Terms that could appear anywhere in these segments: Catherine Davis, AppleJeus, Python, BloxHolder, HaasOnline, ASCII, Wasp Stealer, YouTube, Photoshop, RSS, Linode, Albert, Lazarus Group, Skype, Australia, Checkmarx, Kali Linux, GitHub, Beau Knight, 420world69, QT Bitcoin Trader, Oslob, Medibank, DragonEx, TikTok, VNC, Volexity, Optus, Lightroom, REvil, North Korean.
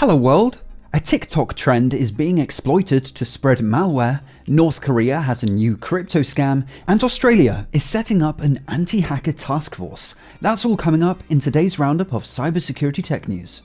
Hello world! A TikTok trend is being exploited to spread malware, North Korea has a new crypto scam, and Australia is setting up an anti-hacker task force. That's all coming up in today's roundup of cybersecurity tech news.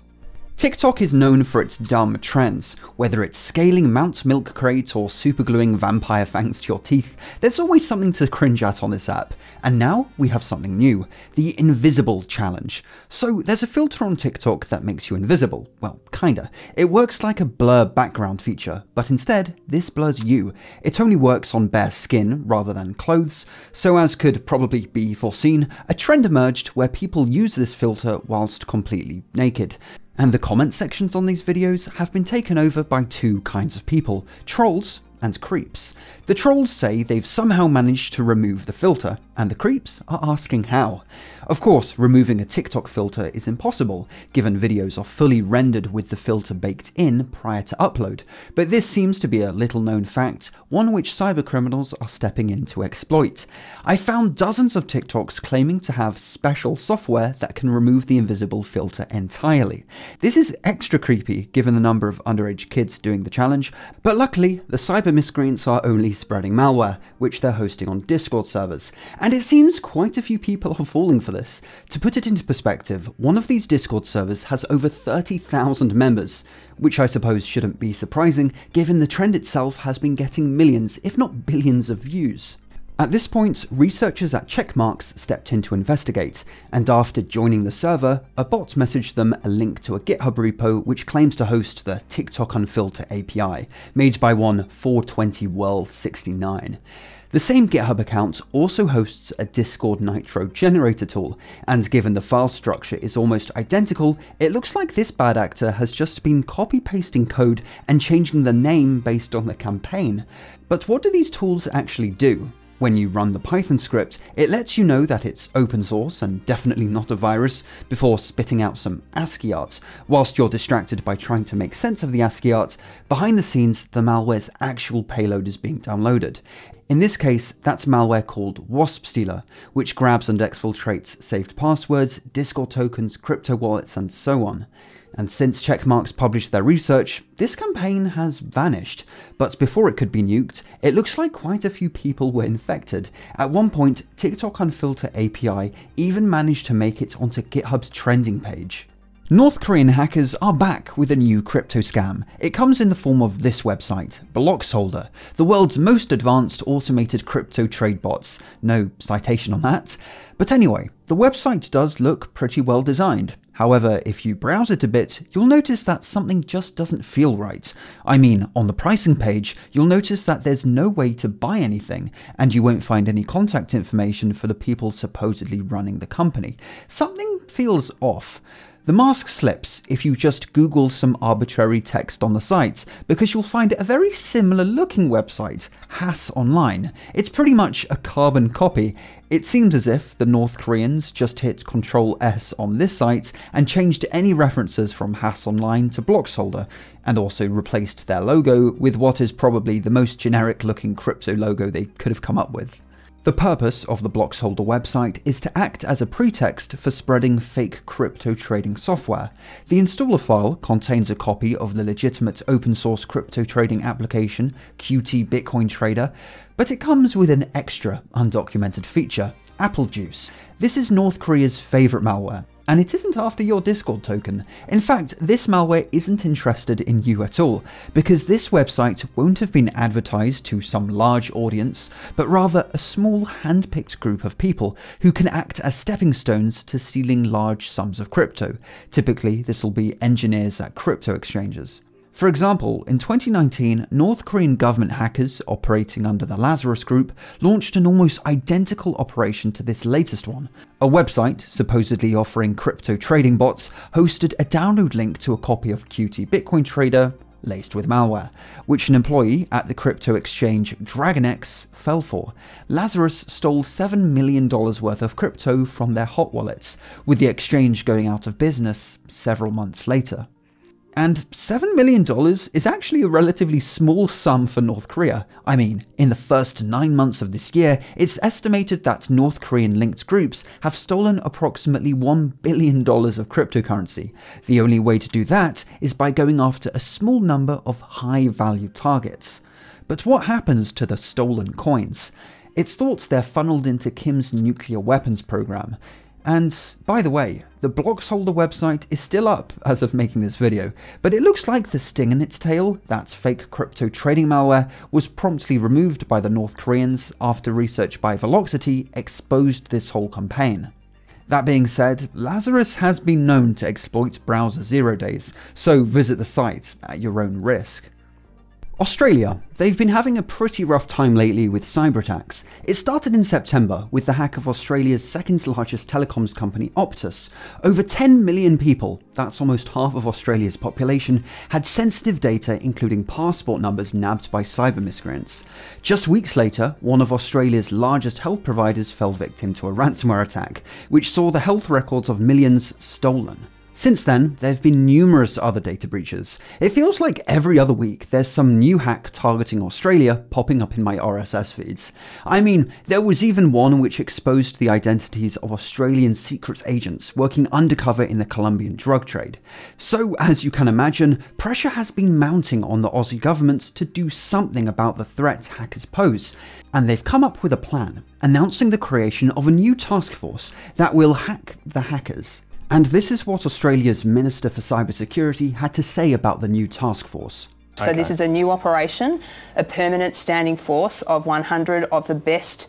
TikTok is known for its dumb trends. Whether it's scaling Mount Milk Crate or supergluing vampire fangs to your teeth, there's always something to cringe at on this app. And now we have something new, the invisible challenge. So there's a filter on TikTok that makes you invisible. Well, kinda. It works like a blur background feature, but instead, this blurs you. It only works on bare skin rather than clothes, so as could probably be foreseen, a trend emerged where people use this filter whilst completely naked. And the comment sections on these videos have been taken over by two kinds of people, trolls and creeps. The trolls say they've somehow managed to remove the filter, and the creeps are asking how. Of course, removing a TikTok filter is impossible, given videos are fully rendered with the filter baked in prior to upload, but this seems to be a little-known fact, one which cybercriminals are stepping in to exploit. I found dozens of TikToks claiming to have special software that can remove the invisible filter entirely. This is extra creepy, given the number of underage kids doing the challenge, but luckily, the cyber miscreants are only spreading malware, which they're hosting on Discord servers. And it seems quite a few people are falling for this. To put it into perspective, one of these Discord servers has over 30,000 members, which I suppose shouldn't be surprising, given the trend itself has been getting millions, if not billions of views. At this point, researchers at Checkmarx stepped in to investigate, and after joining the server, a bot messaged them a link to a GitHub repo which claims to host the TikTok Unfilter API, made by one 420world69. The same GitHub account also hosts a Discord Nitro generator tool, and given the file structure is almost identical, it looks like this bad actor has just been copy-pasting code and changing the name based on the campaign. But what do these tools actually do? When you run the Python script, it lets you know that it's open source and definitely not a virus before spitting out some ASCII art. Whilst you're distracted by trying to make sense of the ASCII art, behind the scenes the malware's actual payload is being downloaded. In this case, that's malware called Wasp Stealer, which grabs and exfiltrates saved passwords, Discord tokens, crypto wallets, and so on. And since Checkmarx published their research, this campaign has vanished. But before it could be nuked, it looks like quite a few people were infected. At one point, TikTok Unfilter API even managed to make it onto GitHub's trending page. North Korean hackers are back with a new crypto scam. It comes in the form of this website, BloxHolder, the world's most advanced automated crypto trade bots. No citation on that. But anyway, the website does look pretty well designed. However, if you browse it a bit, you'll notice that something just doesn't feel right. I mean, on the pricing page, you'll notice that there's no way to buy anything, and you won't find any contact information for the people supposedly running the company. Something feels off. The mask slips if you just Google some arbitrary text on the site, because you'll find a very similar looking website, HaasOnline. It's pretty much a carbon copy. It seems as if the North Koreans just hit Ctrl+S on this site and changed any references from HaasOnline to BloxHolder, and also replaced their logo with what is probably the most generic looking crypto logo they could have come up with. The purpose of the BloxHolder website is to act as a pretext for spreading fake crypto trading software. The installer file contains a copy of the legitimate open source crypto trading application, QT Bitcoin Trader, but it comes with an extra undocumented feature, AppleJeus. This is North Korea's favorite malware. And it isn't after your Discord token. In fact, this malware isn't interested in you at all, because this website won't have been advertised to some large audience, but rather a small hand-picked group of people who can act as stepping stones to stealing large sums of crypto. Typically, this will be engineers at crypto exchanges. For example, in 2019, North Korean government hackers operating under the Lazarus Group launched an almost identical operation to this latest one. A website, supposedly offering crypto trading bots, hosted a download link to a copy of QT Bitcoin Trader, laced with malware, which an employee at the crypto exchange DragonEx fell for. Lazarus stole $7 million worth of crypto from their hot wallets, with the exchange going out of business several months later. And $7 million is actually a relatively small sum for North Korea. I mean, in the first 9 months of this year, it's estimated that North Korean-linked groups have stolen approximately $1 billion of cryptocurrency. The only way to do that is by going after a small number of high-value targets. But what happens to the stolen coins? It's thought they're funneled into Kim's nuclear weapons program. And by the way, the BloxHolder website is still up as of making this video, but it looks like the sting in its tail, that fake crypto trading malware, was promptly removed by the North Koreans after research by Volexity exposed this whole campaign. That being said, Lazarus has been known to exploit browser 0 days, so visit the site at your own risk. Australia. They've been having a pretty rough time lately with cyber attacks. It started in September with the hack of Australia's second largest telecoms company, Optus. Over 10 million people, that's almost half of Australia's population, had sensitive data including passport numbers nabbed by cyber miscreants. Just weeks later, one of Australia's largest health providers fell victim to a ransomware attack, which saw the health records of millions stolen. Since then, there have been numerous other data breaches. It feels like every other week there's some new hack targeting Australia popping up in my RSS feeds. I mean, there was even one which exposed the identities of Australian secret agents working undercover in the Colombian drug trade. So, as you can imagine, pressure has been mounting on the Aussie government to do something about the threat hackers pose, and they've come up with a plan, announcing the creation of a new task force that will hack the hackers. And this is what Australia's Minister for Cybersecurity had to say about the new task force. So this is a new operation, a permanent standing force of 100 of the best,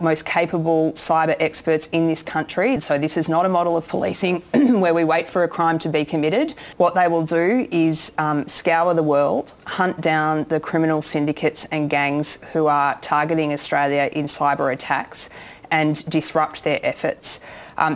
most capable cyber experts in this country. And so this is not a model of policing where we wait for a crime to be committed. What they will do is scour the world, hunt down the criminal syndicates and gangs who are targeting Australia in cyber attacks and disrupt their efforts.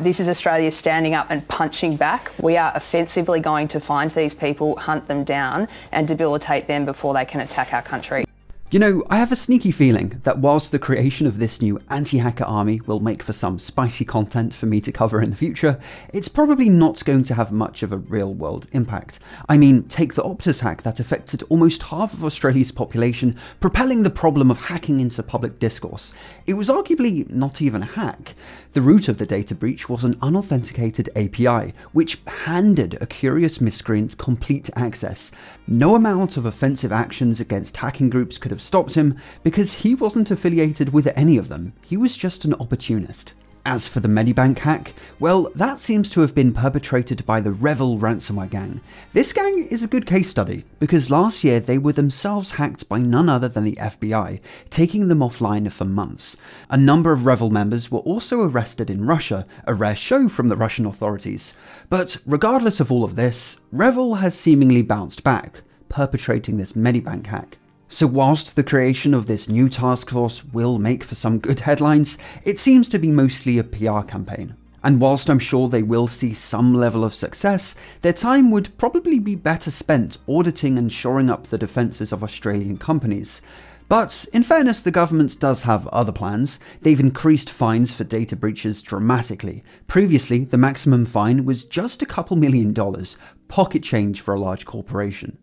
This is Australia standing up and punching back. We are offensively going to find these people, hunt them down and debilitate them before they can attack our country. You know, I have a sneaky feeling that whilst the creation of this new anti-hacker army will make for some spicy content for me to cover in the future, it's probably not going to have much of a real-world impact. I mean, take the Optus hack that affected almost half of Australia's population, propelling the problem of hacking into public discourse. It was arguably not even a hack. The root of the data breach was an unauthenticated API, which handed a curious miscreant complete access. No amount of offensive actions against hacking groups could have stopped him, because he wasn't affiliated with any of them. He was just an opportunist. As for the Medibank hack, well, that seems to have been perpetrated by the REvil ransomware gang. This gang is a good case study, because last year they were themselves hacked by none other than the FBI, taking them offline for months. A number of REvil members were also arrested in Russia, a rare show from the Russian authorities. But regardless of all of this, REvil has seemingly bounced back, perpetrating this Medibank hack. So whilst the creation of this new task force will make for some good headlines, it seems to be mostly a PR campaign. And whilst I'm sure they will see some level of success, their time would probably be better spent auditing and shoring up the defences of Australian companies. But in fairness, the government does have other plans. They've increased fines for data breaches dramatically. Previously, the maximum fine was just a couple $1,000,000, pocket change for a large corporation.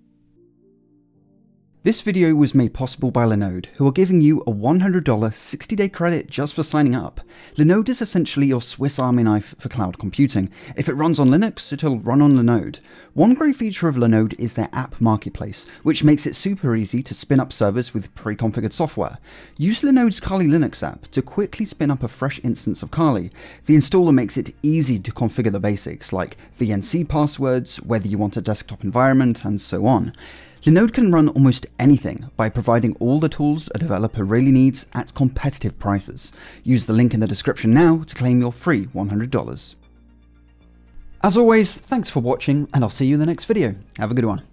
This video was made possible by Linode, who are giving you a $100 60-day credit just for signing up. Linode is essentially your Swiss Army knife for cloud computing. If it runs on Linux, it'll run on Linode. One great feature of Linode is their app marketplace, which makes it super easy to spin up servers with pre-configured software. Use Linode's Kali Linux app to quickly spin up a fresh instance of Kali. The installer makes it easy to configure the basics, like VNC passwords, whether you want a desktop environment, and so on. Linode can run almost anything by providing all the tools a developer really needs at competitive prices. Use the link in the description now to claim your free $100. As always, thanks for watching, and I'll see you in the next video. Have a good one.